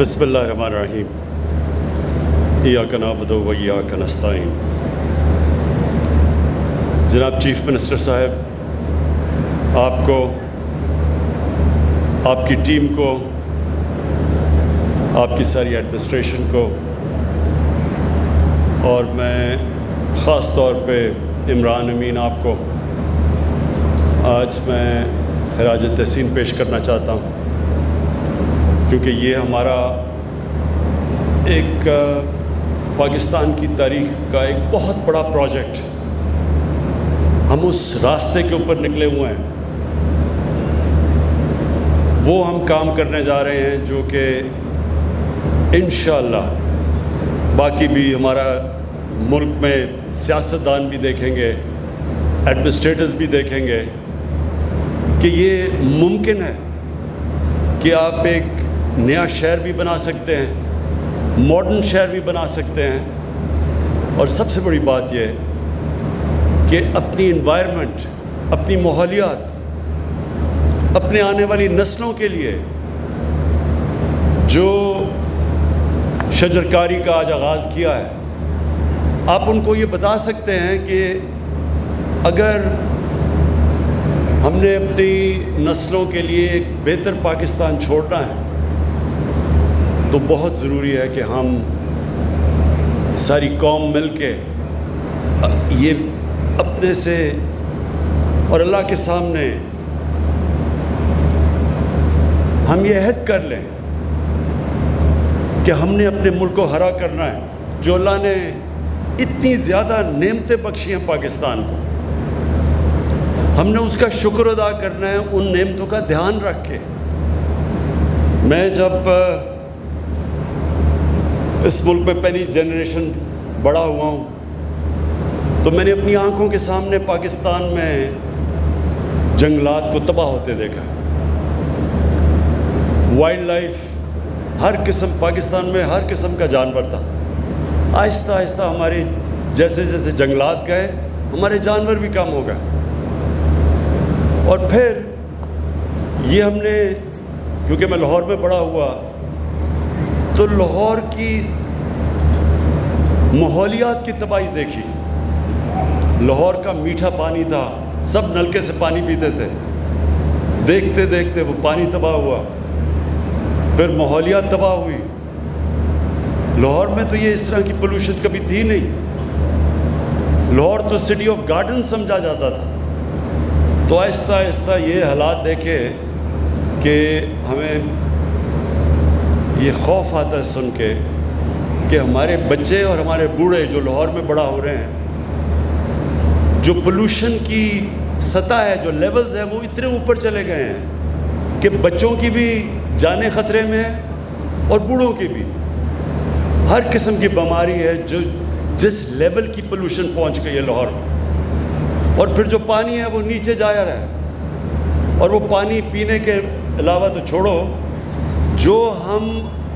बिस्मिल्लाहिर्रहमानिर्रहीम इय्याक नअबुदु व इय्याक नस्ताईन। जनाब चीफ़ मिनिस्टर साहब, आपको, आपकी टीम को, आपकी सारी एडमिनिस्ट्रेशन को और मैं ख़ास तौर पे इमरान अमीन आपको आज मैं खराज तहसीन पेश करना चाहता हूँ, क्योंकि ये हमारा एक पाकिस्तान की तारीख का एक बहुत बड़ा प्रोजेक्ट, हम उस रास्ते के ऊपर निकले हुए हैं, वो हम काम करने जा रहे हैं जो कि इंशाअल्लाह बाकी भी हमारा मुल्क में सियासतदान भी देखेंगे, एडमिनिस्ट्रेटर्स भी देखेंगे कि ये मुमकिन है कि आप एक नया शहर भी बना सकते हैं, मॉडर्न शहर भी बना सकते हैं और सबसे बड़ी बात यह कि अपनी एनवायरनमेंट, अपनी माहौलियात, अपने आने वाली नस्लों के लिए जो शजरकारी का आज आगाज़ किया है, आप उनको ये बता सकते हैं कि अगर हमने अपनी नस्लों के लिए एक बेहतर पाकिस्तान छोड़ना है तो बहुत ज़रूरी है कि हम सारी कौम मिल के ये अपने से और अल्लाह के सामने हम ये अहद कर लें कि हमने अपने मुल्क को हरा करना है। जो अल्लाह ने इतनी ज़्यादा नेमतें बख्शी हैं पाकिस्तान को, हमने उसका शुक्र अदा करना है उन नेमतों का ध्यान रख के। मैं जब इस मुल्क में पहली जनरेशन बड़ा हुआ हूँ तो मैंने अपनी आँखों के सामने पाकिस्तान में जंगलात को तबाह होते देखा, वाइल्ड लाइफ, हर किस्म, पाकिस्तान में हर किस्म का जानवर था। आहिस्ता आहिस्ता हमारे जैसे जैसे जंगलात गए हमारे जानवर भी कम हो गए। और फिर ये हमने, क्योंकि मैं लाहौर में बड़ा हुआ तो लाहौर की माहौलियात की तबाही देखी। लाहौर का मीठा पानी था, सब नलके से पानी पीते थे, देखते देखते वो पानी तबाह हुआ, फिर माहौलियात तबाह हुई। लाहौर में तो ये इस तरह की पोल्यूशन कभी थी नहीं, लाहौर तो सिटी ऑफ गार्डन समझा जाता था। तो आहिस्ता आहिस्ता ये हालात देखे कि हमें ये खौफ आता है सुन के कि हमारे बच्चे और हमारे बूढ़े जो लाहौर में बड़ा हो रहे हैं, जो पोल्यूशन की सतह है, जो लेवल्स हैं, वो इतने ऊपर चले गए हैं कि बच्चों की भी जाने ख़तरे में है और बूढ़ों की भी। हर किस्म की बीमारी है जो जिस लेवल की पोल्यूशन पहुंच गई है लाहौर में। और फिर जो पानी है वो नीचे जाया रहा है, और वो पानी पीने के अलावा तो छोड़ो, जो हम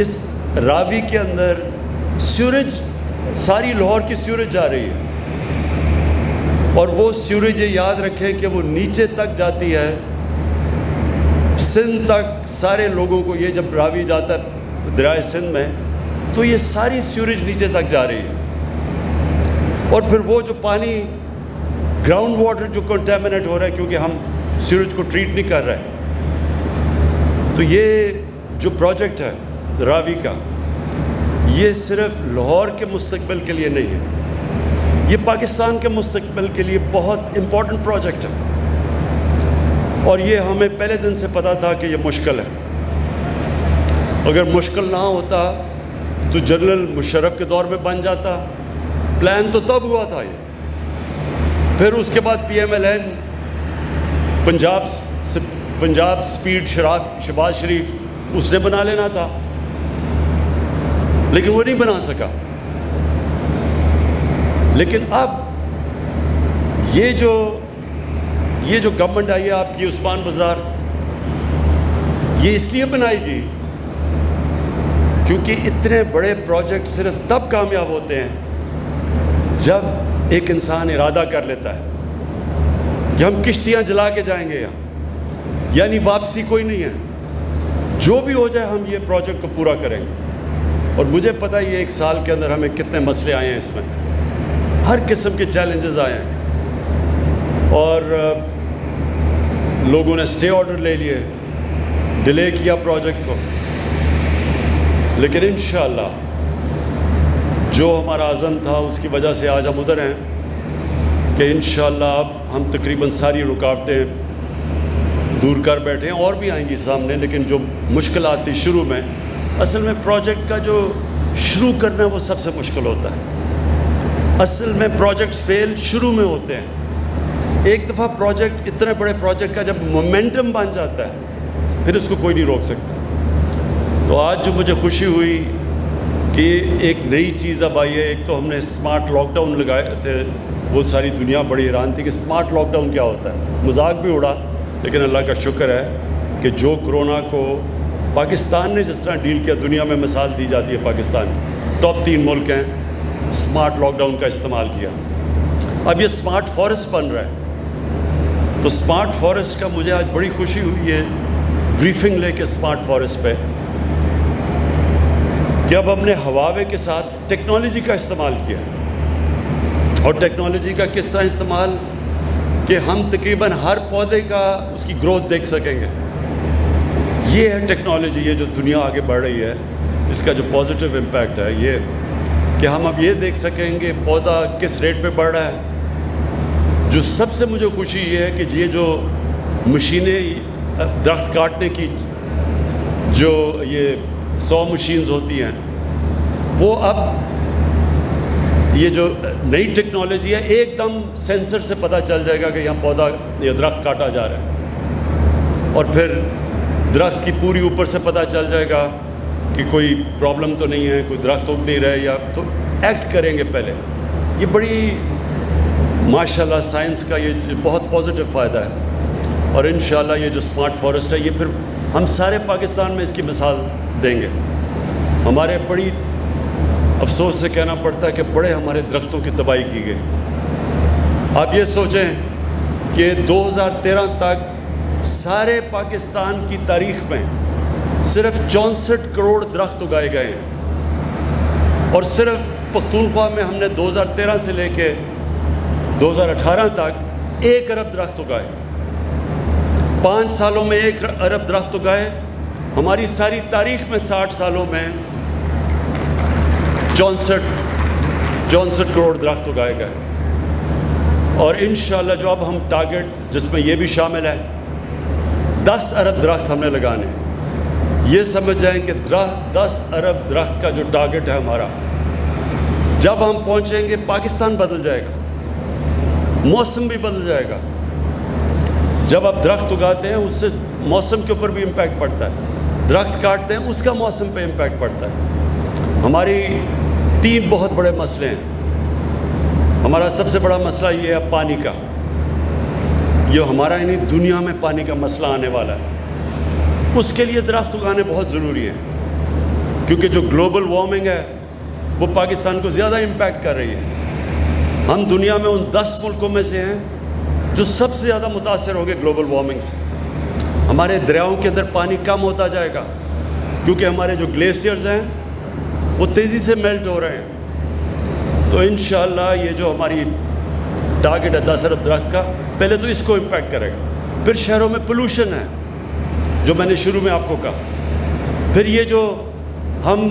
इस रावी के अंदर सीवरेज, सारी लाहौर की सीवरेज जा रही है, और वो सीवरेज याद रखें कि वो नीचे तक जाती है, सिंध तक। सारे लोगों को ये, जब रावी जाता है दरियाए सिंध में, तो ये सारी सीवरेज नीचे तक जा रही है। और फिर वो जो पानी, ग्राउंड वाटर जो कंटेमिनेट हो रहा है, क्योंकि हम सीवरेज को ट्रीट नहीं कर रहे। तो ये जो प्रोजेक्ट है रावी का, ये सिर्फ लाहौर के मुस्तकबिल के लिए नहीं है, ये पाकिस्तान के मुस्तकबिल के लिए बहुत इम्पोर्टेंट प्रोजेक्ट है। और ये हमें पहले दिन से पता था कि ये मुश्किल है, अगर मुश्किल ना होता तो जनरल मुशर्रफ के दौर में बन जाता। प्लान तो तब हुआ था ये, फिर उसके बाद PML-N, पंजाब स्पीड शहबाज शरीफ, उसने बना लेना था, लेकिन वो नहीं बना सका। लेकिन अब ये जो गवर्नमेंट आई है आपकी, उस्मान बाज़ार, ये इसलिए बनाएगी क्योंकि इतने बड़े प्रोजेक्ट सिर्फ तब कामयाब होते हैं जब एक इंसान इरादा कर लेता है कि हम किश्तियाँ जला के जाएंगे यहाँ, यानी वापसी कोई नहीं है। जो भी हो जाए हम ये प्रोजेक्ट को पूरा करेंगे। और मुझे पता है ये एक साल के अंदर हमें कितने मसले आए हैं, इसमें हर किस्म के चैलेंजेस आए हैं और लोगों ने स्टे ऑर्डर ले लिए, डिले किया प्रोजेक्ट को, लेकिन इंशाल्लाह जो हमारा आज़म था उसकी वजह से आज हम उधर हैं कि इंशाल्लाह अब हम तकरीबन सारी रुकावटें दूर कर बैठे हैं। और भी आएंगी सामने, लेकिन जो मुश्किल थी शुरू में, असल में प्रोजेक्ट का जो शुरू करना है वो सबसे मुश्किल होता है। असल में प्रोजेक्ट फेल शुरू में होते हैं। एक दफ़ा प्रोजेक्ट, इतने बड़े प्रोजेक्ट का जब मोमेंटम बन जाता है फिर उसको कोई नहीं रोक सकता। तो आज जो मुझे खुशी हुई कि एक नई चीज़ अब आई है। एक तो हमने स्मार्ट लॉकडाउन लगाए थे, वो सारी दुनिया बड़ी हैरान थी कि स्मार्ट लॉकडाउन क्या होता है, मजाक भी उड़ा। लेकिन अल्लाह का शुक्र है कि जो कोरोना को पाकिस्तान ने जिस तरह डील किया, दुनिया में मिसाल दी जाती है, पाकिस्तान टॉप 3 मुल्क हैं, स्मार्ट लॉकडाउन का इस्तेमाल किया। अब ये स्मार्ट फॉरेस्ट बन रहा है। तो स्मार्ट फॉरेस्ट का मुझे आज बड़ी खुशी हुई है, ब्रीफिंग लेके स्मार्ट फॉरेस्ट पे, कि अब हमने हवावे के साथ टेक्नोलॉजी का इस्तेमाल किया। और टेक्नोलॉजी का किस तरह इस्तेमाल कि हम तकरीबन हर पौधे का उसकी ग्रोथ देख सकेंगे। ये है टेक्नोलॉजी, ये जो दुनिया आगे बढ़ रही है, इसका जो पॉजिटिव इम्पैक्ट है ये कि हम अब ये देख सकेंगे पौधा किस रेट पे बढ़ रहा है। जो सबसे मुझे खुशी ये है कि ये जो मशीनें दरख्त काटने की, जो ये 100 मशीन्स होती हैं, वो अब ये जो नई टेक्नोलॉजी है एकदम सेंसर से पता चल जाएगा कि यहाँ पौधा या दरख्त काटा जा रहा है। और फिर दरख्त की पूरी ऊपर से पता चल जाएगा कि कोई प्रॉब्लम तो नहीं है, कोई दरख्त उग नहीं रहा, या तो एक्ट करेंगे पहले। ये बड़ी माशाल्लाह साइंस का ये बहुत पॉजिटिव फ़ायदा है। और इंशाल्लाह ये जो स्मार्ट फॉरेस्ट है ये फिर हम सारे पाकिस्तान में इसकी मिसाल देंगे। हमारे बड़ी अफसोस से कहना पड़ता है कि बड़े हमारे दरख्तों की तबाही की गई। आप ये सोचें कि 2013 तक सारे पाकिस्तान की तारीख में सिर्फ 64 करोड़ दरख्त उगाए गए हैं। और सिर्फ पख्तूनख्वा में हमने 2013 से लेके 2018 तक 1 अरब दरख्त उगाए। 5 सालों में 1 अरब दरख्त उगाए। हमारी सारी तारीख में 60 सालों में 64 करोड़ दरख्त उगाए गए। और इंशाल्लाह जो अब हम टारगेट, जिसमें ये भी शामिल है, 10 अरब दरख्त हमने लगाने। ये समझ जाएं कि 10 अरब दरख्त का जो टारगेट है हमारा, जब हम पहुँचेंगे पाकिस्तान बदल जाएगा, मौसम भी बदल जाएगा। जब आप दरख्त उगाते हैं उससे मौसम के ऊपर भी इम्पैक्ट पड़ता है, दरख्त काटते हैं उसका मौसम पे इम्पैक्ट पड़ता है। हमारी 3 बहुत बड़े मसले हैं। हमारा सबसे बड़ा मसला ये है पानी का। ये हमारा यानी दुनिया में पानी का मसला आने वाला है। उसके लिए दरख्त उगाने बहुत ज़रूरी है, क्योंकि जो ग्लोबल वार्मिंग है वो पाकिस्तान को ज़्यादा इम्पैक्ट कर रही है। हम दुनिया में उन 10 मुल्कों में से हैं जो सबसे ज़्यादा मुतासर हो गए ग्लोबल वार्मिंग से। हमारे दरियाओं के अंदर पानी कम होता जाएगा, क्योंकि हमारे जो ग्लेशियर्स हैं वो तेज़ी से मेल्ट हो रहे हैं। तो इंशाल्लाह ये जो हमारी टारगेट है 10 अरब दरख्त का, पहले तो इसको इम्पैक्ट करेगा। फिर शहरों में पोल्यूशन है, जो मैंने शुरू में आपको कहा। फिर ये जो हम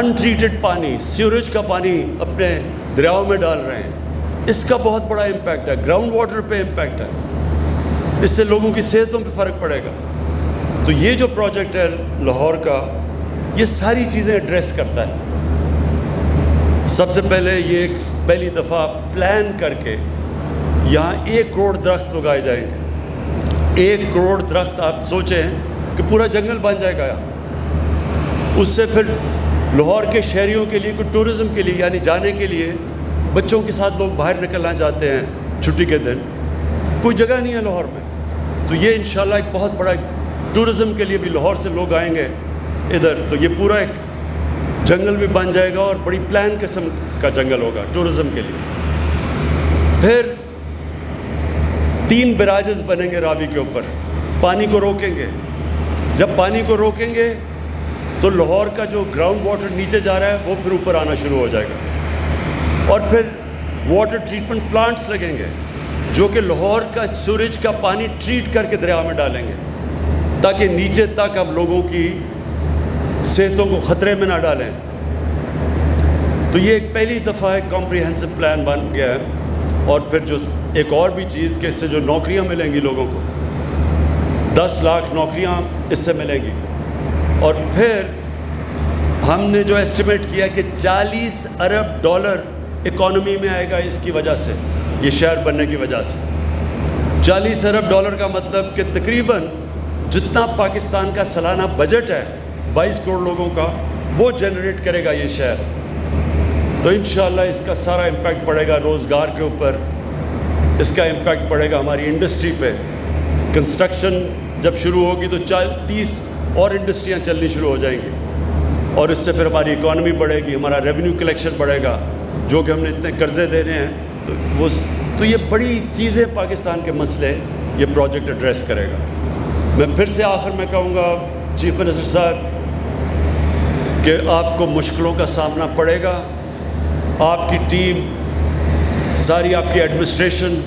अनट्रीटेड पानी, सीवरेज का पानी अपने दरियाओं में डाल रहे हैं, इसका बहुत बड़ा इम्पैक्ट है। ग्राउंड वाटर पे इम्पैक्ट है, इससे लोगों की सेहतों पे फ़र्क पड़ेगा। तो ये जो प्रोजेक्ट है लाहौर का, ये सारी चीज़ें एड्रेस करता है। सबसे पहले ये पहली दफ़ा प्लान करके यहाँ 1 करोड़ दरख्त लगाए जाएंगे। 1 करोड़ दरख्त, आप सोचें कि पूरा जंगल बन जाएगा यहाँ। उससे फिर लाहौर के शहरियों के लिए, कुछ टूरिज़म के लिए, यानी जाने के लिए, बच्चों के साथ लोग बाहर निकलना चाहते हैं छुट्टी के दिन, कोई जगह नहीं है लाहौर में। तो ये इंशाल्लाह एक बहुत बड़ा टूरिज़म के लिए भी लाहौर से लोग आएंगे इधर। तो ये पूरा एक जंगल भी बन जाएगा और बड़ी प्लान किस्म का जंगल होगा टूरिज़म के लिए। फिर 3 बैराजेस बनेंगे रावी के ऊपर, पानी को रोकेंगे। जब पानी को रोकेंगे तो लाहौर का जो ग्राउंड वाटर नीचे जा रहा है वो फिर ऊपर आना शुरू हो जाएगा और फिर वाटर ट्रीटमेंट प्लांट्स लगेंगे जो कि लाहौर का सूरज का पानी ट्रीट करके दरिया में डालेंगे ताकि नीचे तक अब लोगों की सेहतों को ख़तरे में ना डालें। तो ये एक पहली दफ़ा एक कॉम्प्रिहेंसिव प्लान बन गया है। और फिर जो एक और भी चीज़ कि इससे जो नौकरियां मिलेंगी लोगों को 10 लाख नौकरियां इससे मिलेंगी। और फिर हमने जो एस्टिमेट किया कि 40 अरब डॉलर इकॉनमी में आएगा इसकी वजह से, ये शहर बनने की वजह से। 40 अरब डॉलर का मतलब कि तकरीबन जितना पाकिस्तान का सालाना बजट है 22 करोड़ लोगों का वो जनरेट करेगा ये शहर। तो इंशाल्लाह इसका सारा इम्पैक्ट पड़ेगा रोज़गार के ऊपर, इसका इम्पैक्ट पड़ेगा हमारी इंडस्ट्री पे। कंस्ट्रक्शन जब शुरू होगी तो 40-30 और इंडस्ट्रियाँ चलनी शुरू हो जाएंगी और इससे फिर हमारी इकॉनमी बढ़ेगी, हमारा रेवेन्यू कलेक्शन बढ़ेगा जो कि हमने इतने कर्जे दे रहे हैं। तो ये बड़ी चीज़ें पाकिस्तान के मसले ये प्रोजेक्ट एड्रेस करेगा। मैं फिर से आखिर में कहूँगा चीफ मिनिस्टर साहब कि आपको मुश्किलों का सामना पड़ेगा, आपकी टीम सारी, आपकी एडमिनिस्ट्रेशन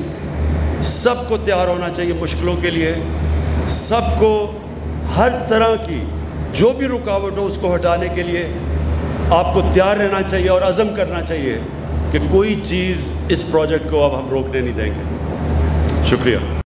सबको तैयार होना चाहिए मुश्किलों के लिए। सबको हर तरह की जो भी रुकावट हो उसको हटाने के लिए आपको तैयार रहना चाहिए और अज़म करना चाहिए कि कोई चीज़ इस प्रोजेक्ट को अब हम रोकने नहीं देंगे। शुक्रिया।